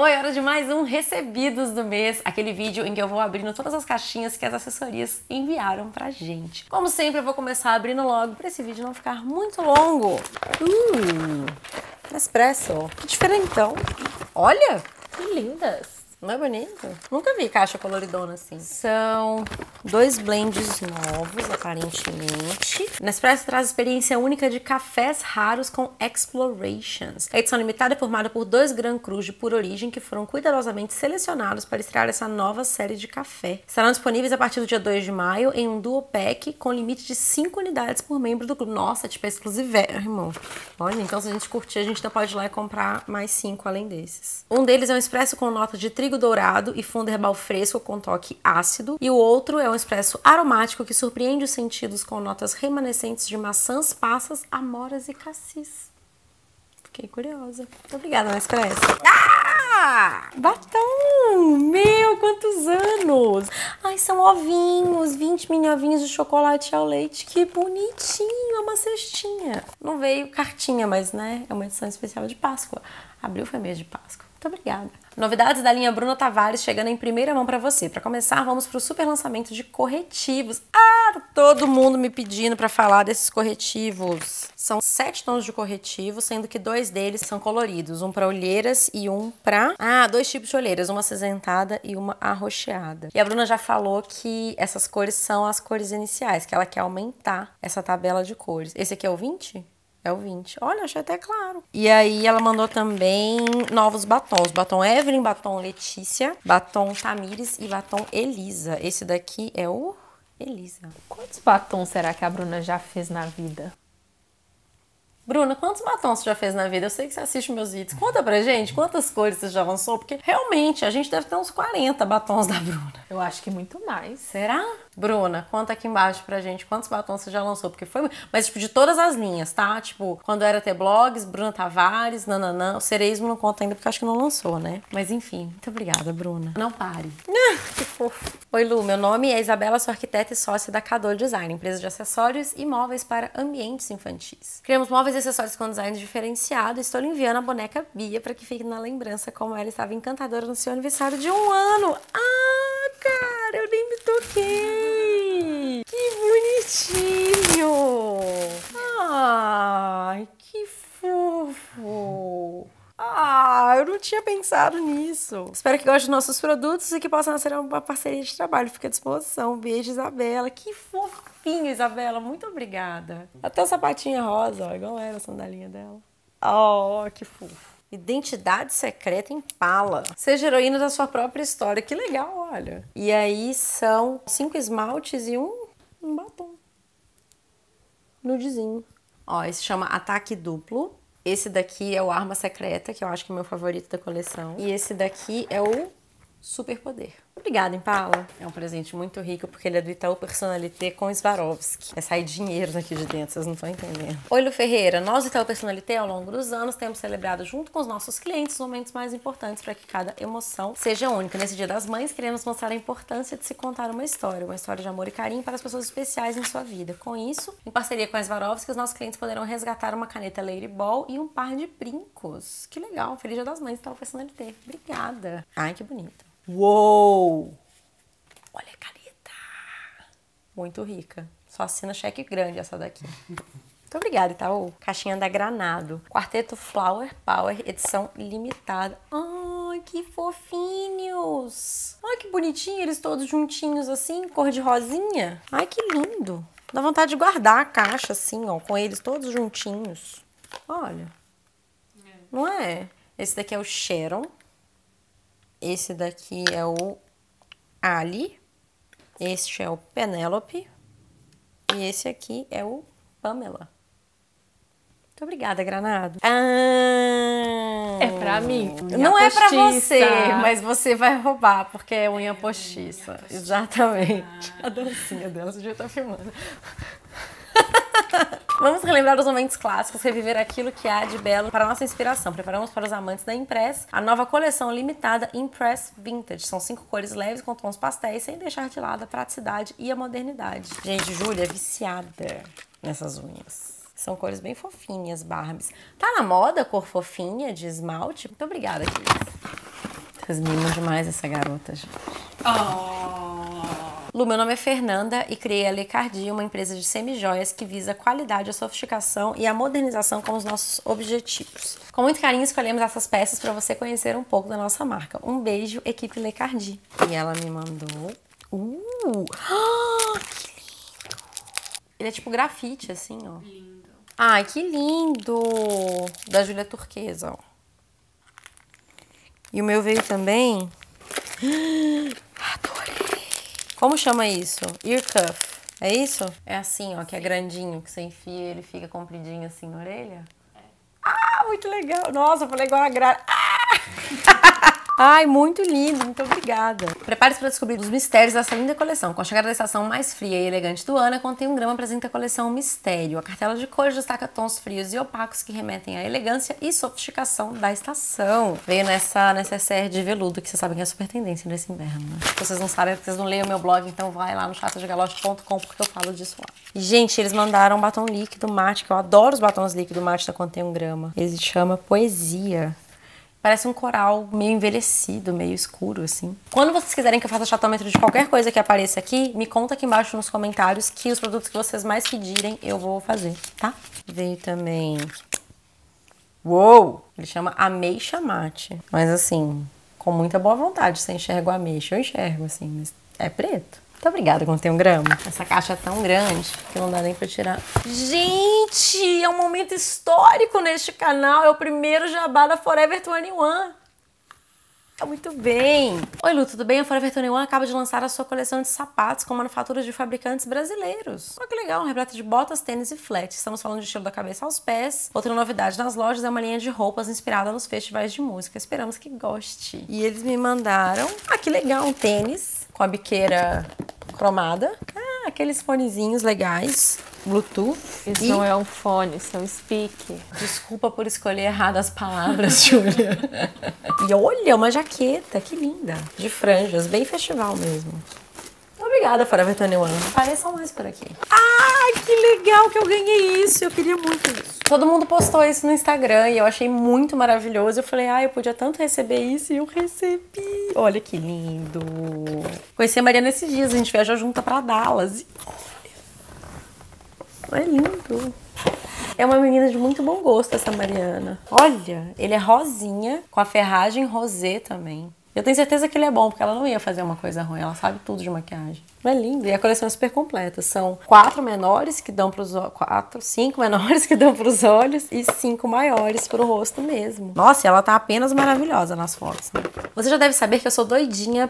Oi, hora de mais um Recebidos do Mês, aquele vídeo em que eu vou abrindo todas as caixinhas que as assessorias enviaram pra gente. Como sempre, eu vou começar abrindo logo pra esse vídeo não ficar muito longo. Nespresso, que diferentão. Olha, que lindas. Não é bonito? Nunca vi caixa coloridona assim. São dois blends novos, aparentemente. Nespresso traz experiência única de cafés raros com explorations. A edição limitada é formada por dois Grand Crus de pura origem que foram cuidadosamente selecionados para estrear essa nova série de café. Estarão disponíveis a partir do dia 2 de maio em um duo pack com limite de 5 unidades por membro do clube. Nossa, tipo, é exclusivérrimo. Olha, então se a gente curtir, a gente ainda pode ir lá e comprar mais 5 além desses. Um deles é um expresso com nota de trigo dourado e fundo herbal fresco com toque ácido, e o outro é um expresso aromático que surpreende os sentidos com notas remanescentes de maçãs, passas, amoras e cassis. Fiquei curiosa. Muito obrigada, Nespresso. Ah! Batom! Meu, quantos anos! Ai, são ovinhos, 20 mini ovinhos de chocolate ao leite. Que bonitinho, é uma cestinha. Não veio cartinha, mas né, é uma edição especial de Páscoa. Abril foi mês de Páscoa. Muito obrigada. Novidades da linha Bruna Tavares chegando em primeira mão pra você. Pra começar, vamos pro super lançamento de corretivos. Ah, todo mundo me pedindo pra falar desses corretivos. São 7 tons de corretivo, sendo que 2 deles são coloridos. Um pra olheiras e um pra... Ah, 2 tipos de olheiras, uma acinzentada e uma arroxeada. E a Bruna já falou que essas cores são as cores iniciais, que ela quer aumentar essa tabela de cores. Esse aqui é o 20? É o 20. Olha, achei até claro. E aí ela mandou também novos batons. Batom Evelyn, batom Letícia, batom Tamires e batom Elisa. Esse daqui é o Elisa. Quantos batons será que a Bruna já fez na vida? Bruna, quantos batons você já fez na vida? Eu sei que você assiste meus vídeos. Conta pra gente quantas cores você já lançou, porque realmente a gente deve ter uns 40 batons da Bruna. Eu acho que muito mais. Será? Bruna, conta aqui embaixo pra gente quantos batons você já lançou, porque foi... Mas, tipo, de todas as linhas, tá? Tipo, quando era T-Blogs, Bruna Tavares, nananã. O Cereismo não conta ainda, porque eu acho que não lançou, né? Mas, enfim, muito obrigada, Bruna. Não pare. Que fofo. Oi, Lu, meu nome é Isabela, sou arquiteta e sócia da Cadore Design, empresa de acessórios e móveis para ambientes infantis. Criamos móveis e acessórios com design diferenciado e estou lhe enviando a boneca Bia para que fique na lembrança como ela estava encantadora no seu aniversário de 1 ano. Ah, cara, eu nem me toquei! Que bonitinho! Ai, que fofo! Ah, eu não tinha pensado nisso. Espero que goste dos nossos produtos e que possa nascer uma parceria de trabalho. Fica à disposição. Um beijo, Isabela. Que fofinho, Isabela. Muito obrigada. Até o sapatinho rosa, ó, igual era a sandalinha dela. Oh, que fofo. Identidade secreta Impala. Seja heroína da sua própria história. Que legal, olha. E aí são 5 esmaltes e um batom. Nudezinho. Ó, esse chama Ataque Duplo. Esse daqui é o Arma Secreta, que eu acho que é o meu favorito da coleção. E esse daqui é o Superpoder. Obrigada, Impala. É um presente muito rico, porque ele é do Itaú Personalité com Swarovski. É sair dinheiro daqui de dentro, vocês não estão entendendo. Oi, Lu Ferreira. Nós do Itaú Personalité, ao longo dos anos, temos celebrado junto com os nossos clientes os momentos mais importantes para que cada emoção seja única. Nesse Dia das Mães, queremos mostrar a importância de se contar uma história de amor e carinho para as pessoas especiais em sua vida. Com isso, em parceria com a Swarovski, os nossos clientes poderão resgatar uma caneta Ladyball e um par de brincos. Que legal. Feliz Dia das Mães, Itaú Personalité. Obrigada. Ai, que bonito. Uou! Olha a caneta! Muito rica. Só assina cheque grande essa daqui. Muito obrigada, Itaú. Caixinha da Granado. Quarteto Flower Power, edição limitada. Ai, que fofinhos! Ai, que bonitinho, eles todos juntinhos assim, cor de rosinha. Ai, que lindo! Dá vontade de guardar a caixa assim, ó, com eles todos juntinhos. Olha. Não é? Esse daqui é o Sharon. Esse daqui é o Ali, este é o Penélope e esse aqui é o Pamela. Muito obrigada, Granado. Ah, é pra mim. Não postiça. É pra você, mas você vai roubar, porque é unha postiça. Unha postiça. Exatamente. Ah. A dancinha dela, você já tá filmando. Vamos relembrar os momentos clássicos, reviver aquilo que há de belo para nossa inspiração. Preparamos para os amantes da Impress a nova coleção limitada Impress Vintage. São 5 cores leves com tons pastéis, sem deixar de lado a praticidade e a modernidade. Gente, Júlia é viciada nessas unhas. São cores bem fofinhas, Barbies. Tá na moda a cor fofinha de esmalte? Muito obrigada, Cris. Vocês mimam demais essa garota, gente. Oh. Lu, meu nome é Fernanda e criei a Lecardi, uma empresa de semijoias que visa a qualidade, a sofisticação e a modernização com os nossos objetivos. Com muito carinho escolhemos essas peças para você conhecer um pouco da nossa marca. Um beijo, equipe Lecardi. E ela me mandou... Ah, que lindo! Ele é tipo grafite, assim, ó. Lindo. Ai, que lindo! Da Júlia Turquesa, ó. E o meu veio também. Adorei! Como chama isso? Ear cuff. É isso? É assim, ó, que é grandinho, que você enfia e ele fica compridinho assim na orelha. É. Ah, muito legal! Nossa, eu falei igual a Gra... Ah! Ai, muito lindo, muito obrigada. Prepare-se para descobrir os mistérios dessa linda coleção. Com a chegada da estação mais fria e elegante do ano, a Contém 1 grama apresenta a coleção Mistério. A cartela de cores destaca tons frios e opacos que remetem à elegância e sofisticação da estação. Veio nessa necessaire de veludo, que vocês sabem que é super tendência nesse inverno, né? Se vocês não sabem, porque vocês não leem o meu blog, então vai lá no chatadegalocha.com porque eu falo disso lá. Gente, eles mandaram um batom líquido mate, que eu adoro os batons líquido mate da Contém 1 grama. Ele chama Poesia. Parece um coral meio envelhecido, meio escuro, assim. Quando vocês quiserem que eu faça achatômetro de qualquer coisa que apareça aqui, me conta aqui embaixo nos comentários que os produtos que vocês mais pedirem eu vou fazer, tá? Veio também... Uou! Ele chama ameixa mate. Mas assim, com muita boa vontade, você enxerga o ameixa. Eu enxergo, assim, mas é preto. Muito obrigada, Contém 1 grama. Essa caixa é tão grande que não dá nem pra tirar. Gente, é um momento histórico neste canal. É o primeiro jabá da Forever 21. Muito bem! Oi, Lu, tudo bem? A Forever 21 acaba de lançar a sua coleção de sapatos com manufaturas de fabricantes brasileiros. Olha que legal, um repleta de botas, tênis e flats. Estamos falando de estilo da cabeça aos pés. Outra novidade nas lojas é uma linha de roupas inspirada nos festivais de música. Esperamos que goste. E eles me mandaram... Ah, que legal, um tênis com a biqueira cromada. Ah, aqueles fonezinhos legais. Bluetooth. Isso e... não é um fone, isso é um speak. Desculpa por escolher errado as palavras, Júlia. E olha, uma jaqueta, que linda. De franjas, bem festival mesmo. Obrigada, Forever 21. Apareçam mais por aqui. Ah, que legal que eu ganhei isso. Eu queria muito isso. Todo mundo postou isso no Instagram e eu achei muito maravilhoso. Eu falei, ah, eu podia tanto receber isso e eu recebi. Olha que lindo. Conheci a Mariana esses dias, a gente viajou junto pra Dallas. É lindo. É uma menina de muito bom gosto essa Mariana. Olha, ele é rosinha, com a ferragem rosé também. Eu tenho certeza que ele é bom, porque ela não ia fazer uma coisa ruim. Ela sabe tudo de maquiagem. É lindo. E a coleção é super completa. São 4 menores que dão pros olhos... 5 menores que dão pros olhos e 5 maiores pro rosto mesmo. Nossa, ela tá apenas maravilhosa nas fotos, né? Você já deve saber que eu sou doidinha...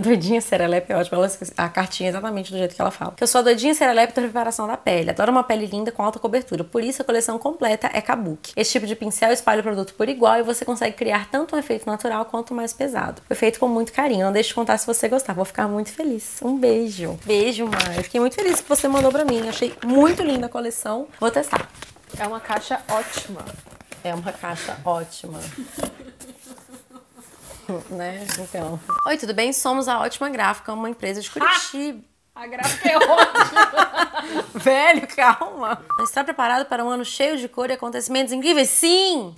doidinha Serelep é ótima. Ela esquece a cartinha exatamente do jeito que ela fala. Que eu sou a doidinha Serelep da preparação da pele. Adoro uma pele linda com alta cobertura. Por isso a coleção completa é kabuki. Esse tipo de pincel espalha o produto por igual e você consegue criar tanto um efeito natural quanto mais pesado. Foi feito com muito carinho. Não deixe de contar se você gostar. Vou ficar muito feliz. Um beijo. Beijo. Beijo, Mari. Fiquei muito feliz que você mandou pra mim. Achei muito linda a coleção. Vou testar. É uma caixa ótima. É uma caixa ótima. Né? Então. Oi, tudo bem? Somos a Ótima Gráfica, uma empresa de Curitiba. Ah, a gráfica é ótima. Velho, calma. Está preparado para um ano cheio de cor e acontecimentos incríveis? Sim!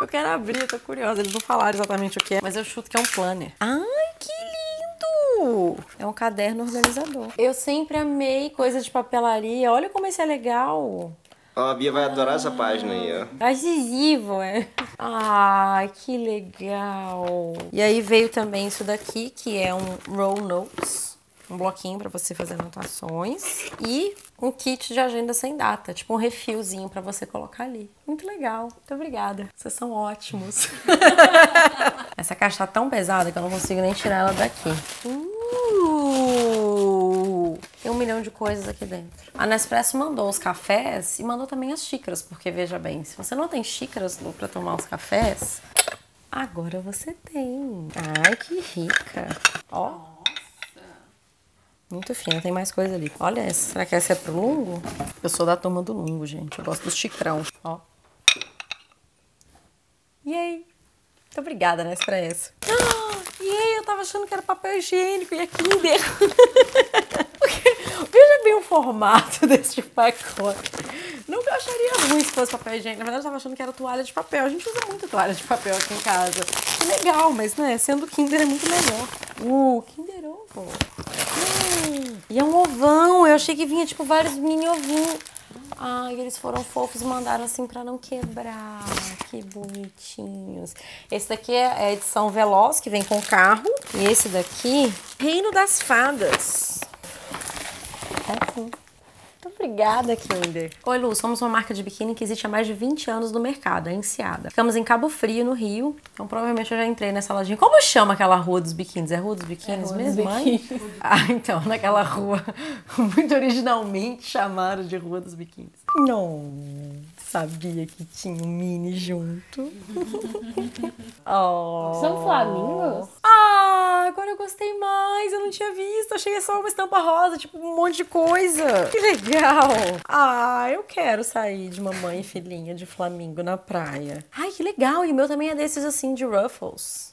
Eu quero abrir, eu tô curiosa. Eles não falaram exatamente o que é, mas eu chuto que é um planner. Ai, que lindo! É um caderno organizador. Eu sempre amei coisa de papelaria. Olha como isso é legal. Ó, a Bia vai adorar essa página aí, ó. Tá adesivo, é. Ai, que legal. E aí veio também isso daqui, que é um roll notes. Um bloquinho pra você fazer anotações. E um kit de agenda sem data. Tipo um refilzinho pra você colocar ali. Muito legal. Muito obrigada. Vocês são ótimos. Essa caixa tá tão pesada que eu não consigo nem tirar ela daqui. Tem 1 milhão de coisas aqui dentro. A Nespresso mandou os cafés e mandou também as xícaras. Porque, veja bem, se você não tem xícaras, Lu, pra tomar os cafés, agora você tem. Ai, que rica. Ó. Muito fina, tem mais coisa ali. Olha essa, será que essa é pro lungo? Eu sou da turma do lungo, gente. Eu gosto do chicrão, ó. Yay! Muito obrigada, né, Nespresso. Ah, yay, eu tava achando que era papel higiênico e é Kinder. Veja bem o formato deste pacote. Não que eu acharia ruim se fosse papel higiênico. Na verdade, eu tava achando que era toalha de papel. A gente usa muito toalha de papel aqui em casa. Que legal, mas, né, sendo Kinder é muito melhor. Kinder Ovo. E é um ovão. Eu achei que vinha, tipo, vários mini ovinhos. Ai, eles foram fofos e mandaram assim pra não quebrar. Que bonitinhos. Esse daqui é a edição Veloz, que vem com o carro. E esse daqui, Reino das Fadas. É assim. Muito obrigada, Kinder. Oi, Lu, somos uma marca de biquíni que existe há mais de 20 anos no mercado, a Enseada. Ficamos em Cabo Frio, no Rio. Então, provavelmente, eu já entrei nessa lojinha. Como chama aquela rua dos biquínis? É Rua dos Biquínis mesmo, mãe? Ah, então, naquela rua, muito originalmente chamaram de Rua dos Biquínis. Não sabia que tinha um mini junto. São flamingos? Ah, agora eu gostei mais. Eu não tinha visto. Achei só uma estampa rosa, tipo, um monte de coisa. Que legal. Legal! Ah, eu quero sair de mamãe e filhinha de flamingo na praia. Ai, que legal! E o meu também é desses assim, de ruffles.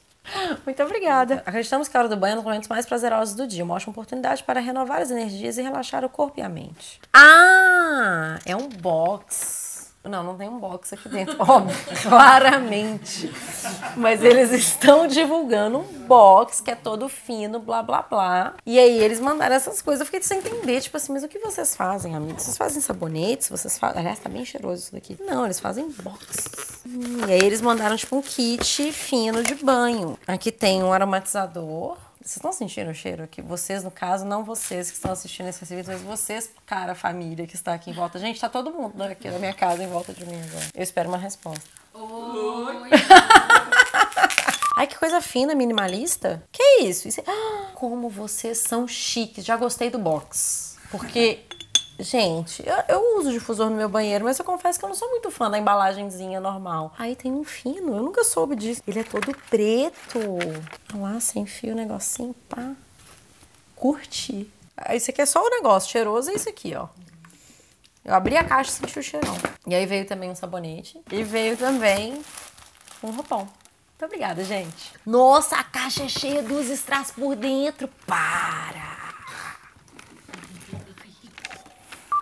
Muito obrigada! Acreditamos que a hora do banho é um dos momentos mais prazerosos do dia. Mostra uma oportunidade para renovar as energias e relaxar o corpo e a mente. Ah, é um box. Não, não tem um box aqui dentro, óbvio, claramente. Mas eles estão divulgando um box que é todo fino, blá, blá, blá. E aí eles mandaram essas coisas, eu fiquei sem entender, tipo assim, mas o que vocês fazem, amigos? Vocês fazem sabonetes? Vocês fazem... Aliás, tá bem cheiroso isso daqui. Não, eles fazem boxes. E aí eles mandaram, tipo, um kit fino de banho. Aqui tem um aromatizador. Vocês estão sentindo o cheiro aqui? Vocês, no caso, não vocês que estão assistindo esse vídeo, mas vocês, cara, a família que está aqui em volta. Gente, tá todo mundo aqui na minha casa em volta de mim agora. Eu espero uma resposta. Oi! Ai, que coisa fina, minimalista. Que isso? Isso é... Como vocês são chiques. Já gostei do box. Porque... Gente, eu uso difusor no meu banheiro, mas eu confesso que eu não sou muito fã da embalagenzinha normal. Aí tem um fino, eu nunca soube disso. Ele é todo preto. Olha lá, sem fio, o negocinho, pá. Curti. Esse aqui é só o negócio cheiroso, é isso aqui, ó. Eu abri a caixa e senti o cheirão. E aí veio também um sabonete. E veio também um roupão. Muito obrigada, gente. Nossa, a caixa é cheia dos strass por dentro. Para!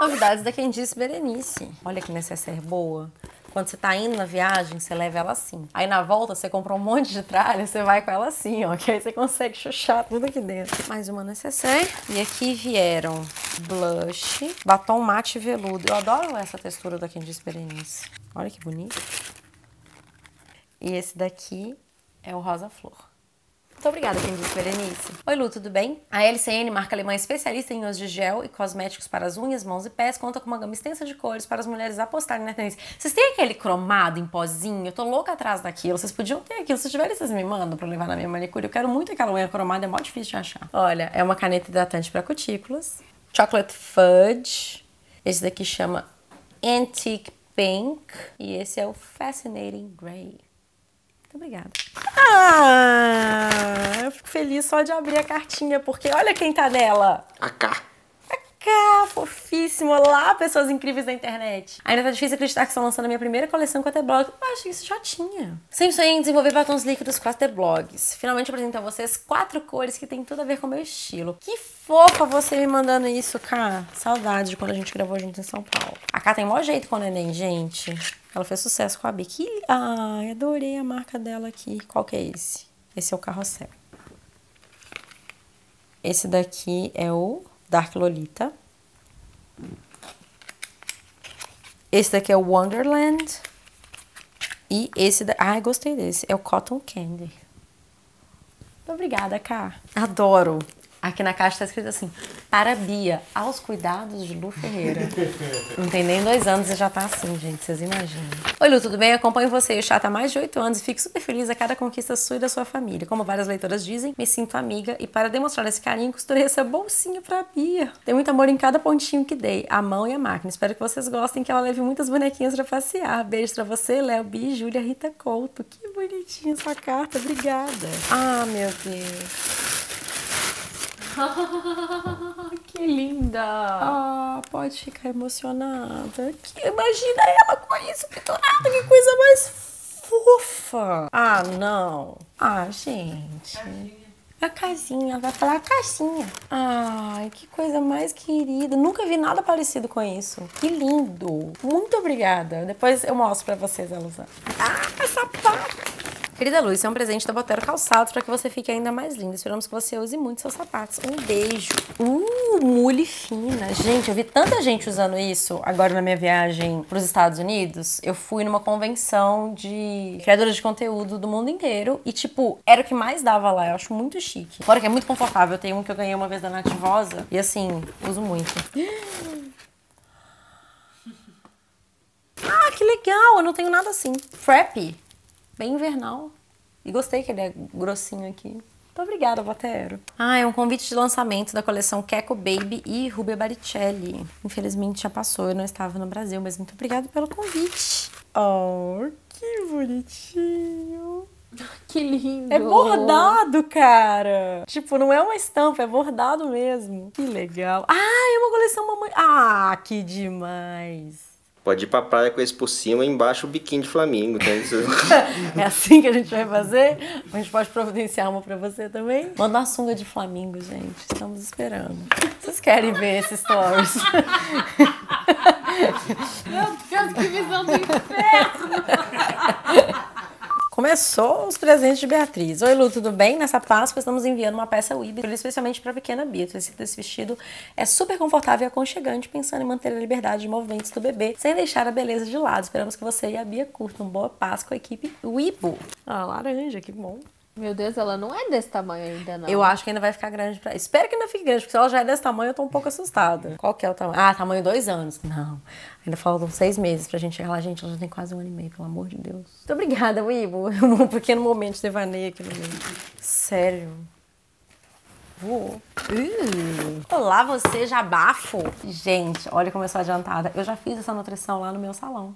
Novidades da Quem Disse Berenice. Olha que necessaire boa. Quando você tá indo na viagem, você leva ela assim. Aí na volta, você compra um monte de tralha, você vai com ela assim, ó. Que aí você consegue chuchar tudo aqui dentro. Mais uma necessaire. E aqui vieram blush, batom mate veludo. Eu adoro essa textura da Quem Disse Berenice. Olha que bonito. E esse daqui é o Rosa Flor. Muito obrigada, Quem Disse Berenice. Oi, Lu, tudo bem? A LCN, marca alemã especialista em uso de gel e cosméticos para as unhas, mãos e pés, conta com uma gama extensa de cores para as mulheres apostarem na tendência. Vocês têm aquele cromado em pozinho? Eu tô louca atrás daquilo. Vocês podiam ter aquilo. Se tiverem, vocês me mandam pra eu levar na minha manicure. Eu quero muito aquela unha cromada, é mó difícil de achar. Olha, é uma caneta hidratante para cutículas. Chocolate Fudge. Esse daqui chama Antique Pink. E esse é o Fascinating Grey. Muito obrigada. Ah, eu fico feliz só de abrir a cartinha, porque olha quem tá nela. A Ká. A Ká, fofíssima. Olá, pessoas incríveis da internet. Ainda tá difícil acreditar que estão lançando a minha primeira coleção com a T-Blog. Eu acho que isso já tinha. Sempre sonhei em desenvolver batons líquidos com a T-Blogs. Finalmente apresento a vocês 4 cores que tem tudo a ver com o meu estilo. Que fofa você me mandando isso, Ká. Saudade de quando a gente gravou junto em São Paulo. A Ká tem o maior jeito com o neném, gente. Ela fez sucesso com a Bic. Ai, adorei a marca dela aqui. Qual que é esse? Esse é o Carrossel. Esse daqui é o Dark Lolita. Esse daqui é o Wonderland. E esse daqui... Ai, gostei desse. É o Cotton Candy. Muito obrigada, Ká. Adoro. Aqui na caixa tá escrito assim, para Bia, aos cuidados de Lu Ferreira. Não tem nem 2 anos e já tá assim, gente, vocês imaginam. Oi, Lu, tudo bem? Eu acompanho você e o Chata há mais de 8 anos e fico super feliz a cada conquista sua e da sua família. Como várias leitoras dizem, me sinto amiga e para demonstrar esse carinho, costurei essa bolsinha pra Bia. Tem muito amor em cada pontinho que dei, a mão e a máquina. Espero que vocês gostem, que ela leve muitas bonequinhas pra passear. Beijo pra você, Léo, Bia, Júlia, Rita Couto. Que bonitinha sua carta, obrigada. Ah, meu Deus. Que linda! Ah, pode ficar emocionada. Imagina ela com isso pinturada, que coisa mais fofa! Ah, não! Ah, gente... da casinha. Vai falar caixinha. Ai, que coisa mais querida. Nunca vi nada parecido com isso. Que lindo. Muito obrigada. Depois eu mostro pra vocês a usando. Ah, sapato. Querida Lu, isso é um presente da Botero Calçado para que você fique ainda mais linda. Esperamos que você use muito seus sapatos. Um beijo. Mule fina. Gente, eu vi tanta gente usando isso agora na minha viagem para os Estados Unidos. Eu fui numa convenção de criadores de conteúdo do mundo inteiro e, tipo, era o que mais dava lá. Eu acho muito chique. Fora que é muito confortável. Tem um que eu ganhei uma vez da Nativosa e, assim, uso muito. Ah, que legal! Eu não tenho nada assim. Frappy. Bem invernal. E gostei que ele é grossinho aqui. Muito obrigada, Botero. Ah, é um convite de lançamento da coleção Keco Baby e Ruby Baricelli. Infelizmente já passou, eu não estava no Brasil, mas muito obrigada pelo convite. Oh, que bonitinho. Que lindo. É bordado, cara. Tipo, não é uma estampa, é bordado mesmo. Que legal. Ah, é uma coleção mamãe. Ah, que demais. Pode ir pra praia com esse por cima e embaixo o biquinho de flamingo. Tá? É assim que a gente vai fazer? A gente pode providenciar uma pra você também? Manda uma sunga de flamingo, gente. Estamos esperando. Vocês querem ver esses stories? Meu Deus, que visão do inferno! Começou os presentes de Beatriz. Oi, Lu, tudo bem? Nessa Páscoa estamos enviando uma peça Weibo, especialmente para a pequena Bia. Esse vestido é super confortável e aconchegante, pensando em manter a liberdade de movimentos do bebê, sem deixar a beleza de lado. Esperamos que você e a Bia curtam. Boa Páscoa, equipe Weibo. Ah, laranja, que bom. Meu Deus, ela não é desse tamanho ainda, não. Eu acho que ainda vai ficar grande pra... Espero que ainda fique grande, porque se ela já é desse tamanho, eu tô um pouco assustada. Qual que é o tamanho? Ah, tamanho 2 anos. Não. Ainda faltam 6 meses pra gente chegar lá. Gente, ela já tem quase 1 ano e meio, pelo amor de Deus. Muito obrigada, Weibo. Um pequeno momento de devaneio aqui no meio. Sério. Voou. Olá, você já bafo? Gente, olha como eu sou adiantada. Eu já fiz essa nutrição lá no meu salão.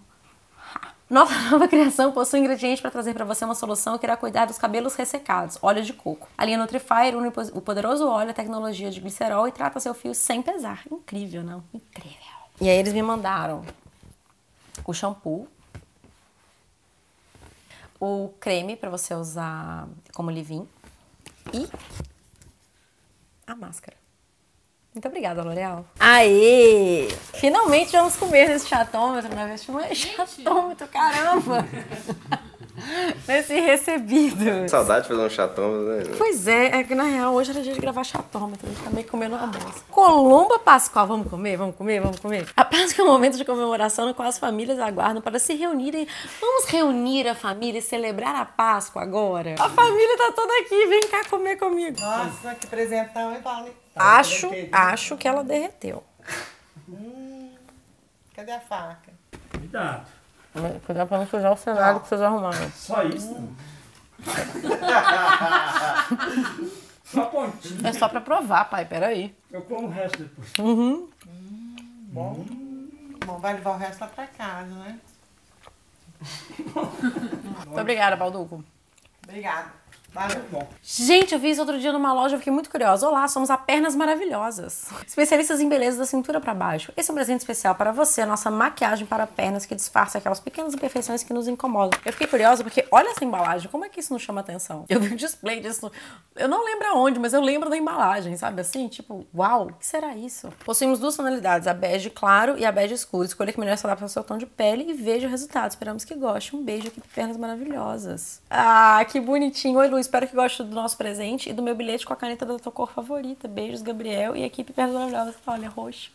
Nova Criação possui ingredientes para trazer para você uma solução que irá cuidar dos cabelos ressecados, óleo de coco. A linha Nutrifier une o poderoso óleo, a tecnologia de glicerol e trata seu fio sem pesar. Incrível, não? Incrível. E aí eles me mandaram o shampoo, o creme para você usar como leave-in e a máscara. Muito obrigada, L'Oréal. Aê! Finalmente vamos comer nesse chatômetro, né? Chatômetro, caramba! Nesse recebido. Saudade de fazer um chatômetro, né? Pois é, é que na real hoje era dia de gravar chatômetro, a gente tá meio comendo almoço. Colomba Pascoal, vamos comer, vamos comer, vamos comer? A Páscoa é um momento de comemoração no qual as famílias aguardam para se reunirem. Vamos reunir a família e celebrar a Páscoa agora? A família tá toda aqui, vem cá comer comigo. Nossa, que presentão, hein, Vale? Acho que ela derreteu. Cadê a faca? Cuidado. Cuidado pra não sujar o cenário que vocês arrumaram. Só isso? Só a pontinha. É só pra provar, pai, peraí. Eu como o resto depois. Uhum. Bom. Bom, vai levar o resto lá pra casa, né? Muito obrigada, Bauduco. Obrigada. Valeu, bom. Gente, eu vi isso outro dia numa loja, eu fiquei muito curiosa. Olá, somos a Pernas Maravilhosas, especialistas em beleza da cintura pra baixo. Esse é um presente especial para você, a nossa maquiagem para pernas que disfarça aquelas pequenas imperfeições que nos incomodam. Eu fiquei curiosa porque, olha essa embalagem, como é que isso não chama atenção? Eu vi um display disso, eu não lembro aonde, mas eu lembro da embalagem, sabe assim? Tipo, uau, o que será isso? Possuímos 2 tonalidades, a bege claro e a bege escuro. Escolha que melhor se adapta ao seu tom de pele e veja o resultado. Esperamos que goste. Um beijo aqui para Pernas Maravilhosas. Ah, que bonitinho. Oi, Lu, espero que goste do nosso presente e do meu bilhete com a caneta da tua cor favorita. Beijos, Gabriel e a equipe Pernas Maravilhosas. Olha, roxo.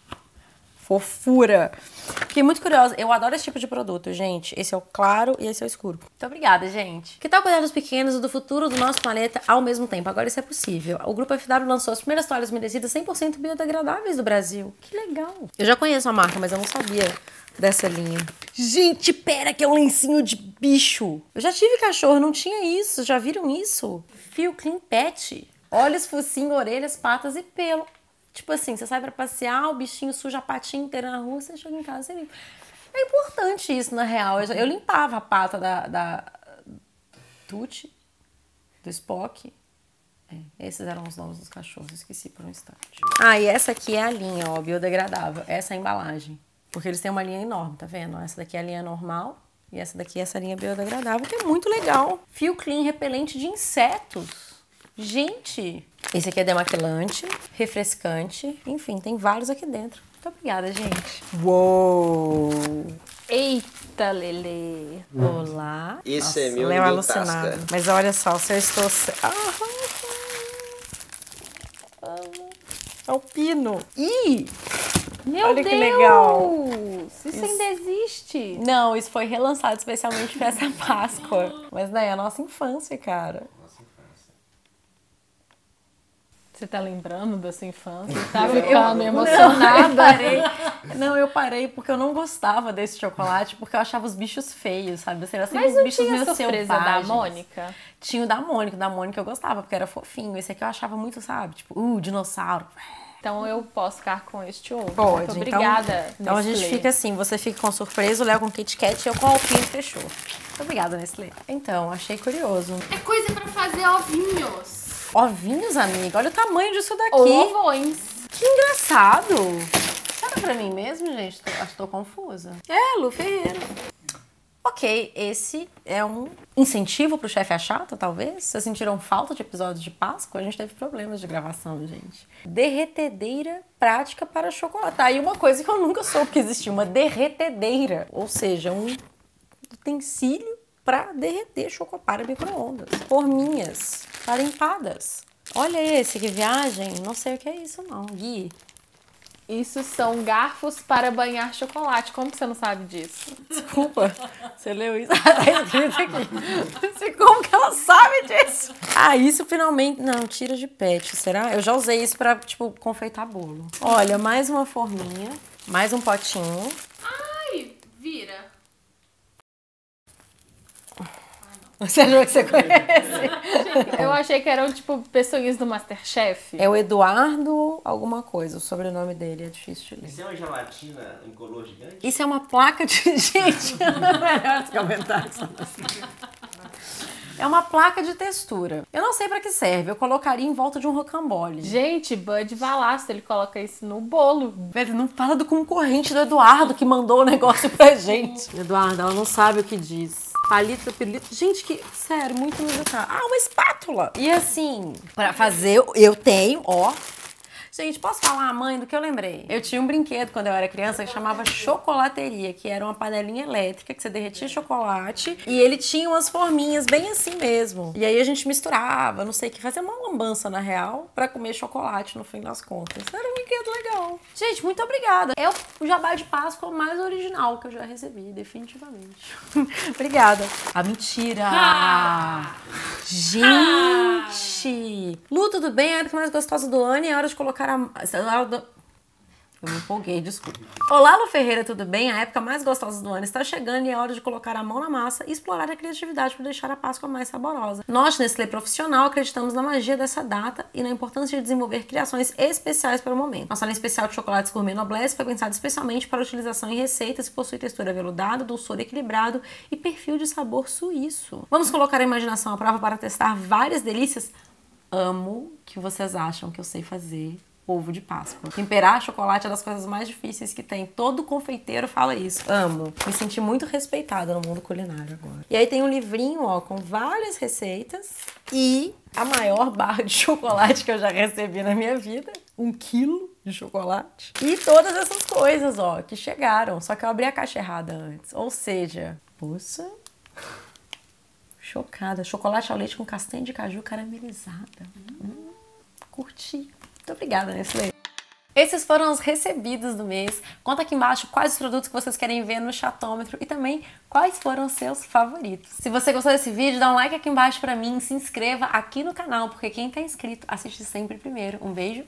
Fofura. Fiquei muito curiosa. Eu adoro esse tipo de produto, gente. Esse é o claro e esse é o escuro. Muito obrigada, gente. Que tal cuidar dos pequenos e do futuro do nosso planeta ao mesmo tempo? Agora isso é possível. O Grupo FW lançou as primeiras toalhas umedecidas 100% biodegradáveis do Brasil. Que legal. Eu já conheço a marca, mas eu não sabia dessa linha. Gente, pera, que é um lencinho de bicho. Eu já tive cachorro, não tinha isso. Já viram isso? Fio Clean Pet. Olhos, focinho, orelhas, patas e pelo. Tipo assim, você sai pra passear, o bichinho suja a patinha inteira na rua, você chega em casa, você limpa. É importante isso, na real. Eu limpava a pata da Tuti, do Spock. É, esses eram os nomes dos cachorros, esqueci por um instante. Ah, e essa aqui é a linha, ó, biodegradável. Essa é a embalagem. Porque eles têm uma linha enorme, tá vendo? Essa daqui é a linha normal e essa daqui é essa linha biodegradável, que é muito legal. Fio Clean repelente de insetos. Gente... Esse aqui é demaquilante, refrescante, enfim, tem vários aqui dentro. Muito obrigada, gente. Uou! Eita, Lele! Olá! Isso é meu alucinado. Mas olha só, se eu estou... Alpino! Ih! Meu Olha Deus! Que legal! Isso ainda existe! Não, isso foi relançado especialmente para essa Páscoa. Mas, né, é a nossa infância, cara. Você tá lembrando da sua infância? Tá ficando emocionada? Eu parei porque eu não gostava desse chocolate, porque eu achava os bichos feios, sabe? Era sempre os bichos meio selvagens. Mas não tinha surpresa da Mônica? Tinha o da Mônica. O da Mônica eu gostava, porque era fofinho. Esse aqui eu achava muito, sabe? Tipo, dinossauro. Então eu posso ficar com este outro. Pode. Muito obrigada. Então a gente fica assim, você fica com surpresa, o Léo com Kit Kat e eu com o Alpine fechou. Muito obrigada, Nestlé. Então, achei curioso. É coisa pra fazer ovinhos. Ovinhos, amiga? Olha o tamanho disso daqui. Ovões. Que engraçado. Será pra mim mesmo, gente? Acho que tô confusa. É, Lu Ferreira. Ok, esse é um incentivo pro Chefe a Chata, talvez? Vocês sentiram falta de episódios de Páscoa? A gente teve problemas de gravação, gente. Derretedeira prática para chocolate. Tá, e uma coisa que eu nunca soube que existia, uma derretedeira. Ou seja, um utensílio para derreter chocolate para micro-ondas. Forminhas para empadas. Olha esse, que viagem. Não sei o que é isso, não. Gui. Isso são garfos para banhar chocolate. Como que você não sabe disso? Desculpa, você leu isso? Como que ela sabe disso? Ah, isso finalmente... Não, tira de pet, será? Eu já usei isso pra, tipo, confeitar bolo. Olha, mais uma forminha, mais um potinho. Ai, vira. Você achou que você conhece? Eu achei que eram, tipo, pessoinhas do MasterChef. É o Eduardo alguma coisa, o sobrenome dele é difícil de ler. Isso é uma gelatina em color gigante? Isso é uma placa de... Gente, é uma placa de textura. Eu não sei pra que serve, eu colocaria em volta de um rocambole. Gente, Bud Valasto, ele coloca isso no bolo. Velho, não fala do concorrente do Eduardo que mandou o negócio pra gente. Eduardo, ela não sabe o que diz. Palito, pirulito, gente, que, sério, muito musical. Ah, uma espátula! E assim, pra fazer, eu tenho, ó. Gente, posso falar, mãe, do que eu lembrei? Eu tinha um brinquedo quando eu era criança que chamava chocolateria, que era uma panelinha elétrica que você derretia chocolate e ele tinha umas forminhas bem assim mesmo. E aí a gente misturava, não sei o que, fazia uma lambança na real pra comer chocolate no fim das contas. Era um brinquedo legal. Gente, muito obrigada. É o jabá de Páscoa mais original que eu já recebi, definitivamente. Obrigada. Ah, mentira! Ah! Gente! Ah! Lu, tudo bem? É a época mais gostosa do ano e é hora de colocar. Eu me empolguei, desculpa. Olá, Lu Ferreira, tudo bem? A época mais gostosa do ano está chegando e é hora de colocar a mão na massa e explorar a criatividade para deixar a Páscoa mais saborosa. Nós, Nestlé Profissional, acreditamos na magia dessa data e na importância de desenvolver criações especiais para o momento. Nossa linha especial de chocolates gourmet Noblesse foi pensada especialmente para utilização em receitas que possuem textura veludada, doçor equilibrado e perfil de sabor suíço. Vamos colocar a imaginação à prova para testar várias delícias. Amo que vocês acham que eu sei fazer ovo de Páscoa. Temperar chocolate é das coisas mais difíceis que tem. Todo confeiteiro fala isso. Amo. Me senti muito respeitada no mundo culinário agora. E aí tem um livrinho, ó, com várias receitas e a maior barra de chocolate que eu já recebi na minha vida. 1 quilo de chocolate. E todas essas coisas, ó, que chegaram. Só que eu abri a caixa errada antes. Ou seja, poxa... Chocada. Chocolate ao leite com castanha de caju caramelizada. Curti. Muito obrigada, Nestlé. Esses foram os recebidos do mês. Conta aqui embaixo quais os produtos que vocês querem ver no chatômetro e também quais foram os seus favoritos. Se você gostou desse vídeo, dá um like aqui embaixo pra mim, se inscreva aqui no canal, porque quem tá inscrito assiste sempre primeiro. Um beijo.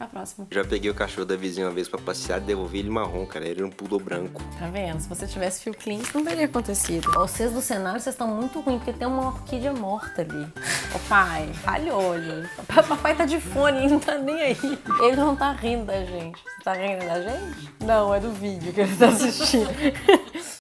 Na próxima. Já peguei o cachorro da vizinha uma vez pra passear, devolvi ele marrom, cara. Ele era um poodle branco. Tá vendo? Se você tivesse fio clean, isso não teria acontecido. Vocês do cenário, vocês estão muito ruins, porque tem uma orquídea morta ali. Ô pai, falhou ali. Papai tá de fone, ele não tá nem aí. Ele não tá rindo da gente. Você tá rindo da gente? Não, é do vídeo que ele tá assistindo.